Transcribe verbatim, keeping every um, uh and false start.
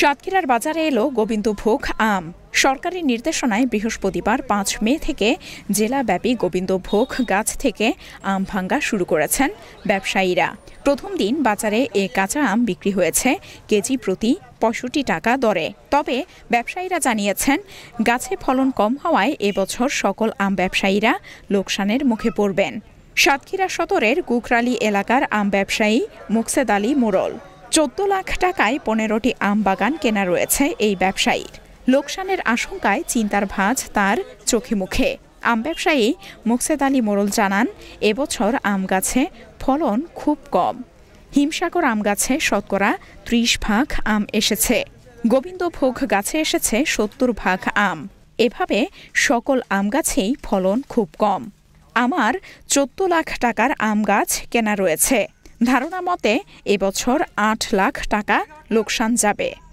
সাতক্ষীরার বাজারে এলো গোবিন্দভোগ আম। সরকারি নির্দেশনায় বৃহস্পতিবার পাঁচ মে থেকে জেলাব্যাপী গোবিন্দভোগ গাছ থেকে আম ভাঙা শুরু করেছেন ব্যবসায়ীরা। প্রথম দিন বাজারে এ কাঁচা আম বিক্রি হয়েছে কেজি প্রতি পঁয়ষট্টি টাকা দরে। তবে ব্যবসায়ীরা জানিয়েছেন, গাছে ফলন কম হওয়ায় এবছর সকল আম ব্যবসায়ীরা লোকসানের মুখে পড়বেন। সাতক্ষীরা সদরের গুকরালি এলাকার আম ব্যবসায়ী মোকসেদ আলী মোরল। চোদ্দ লাখ টাকায় পনেরোটি আম বাগান কেনা রয়েছে এই ব্যবসায়ীর। লোকসানের আশঙ্কায় চিন্তার ভাঁজ তার চোখে মুখে। আম ব্যবসায়ী মোকসেদ আলী মোরল জানান, এবছর আম গাছে ফলন খুব কম। হিমসাগর আম গাছে শতকরা ত্রিশ ভাগ আম এসেছে, গোবিন্দভোগ গাছে এসেছে সত্তর ভাগ আম। এভাবে সকল আম গাছেই ফলন খুব কম। আমার চোদ্দ লাখ টাকার আম গাছ কেনা রয়েছে, ধারণা মতে এবছর আট লাখ টাকা লোকসান যাবে।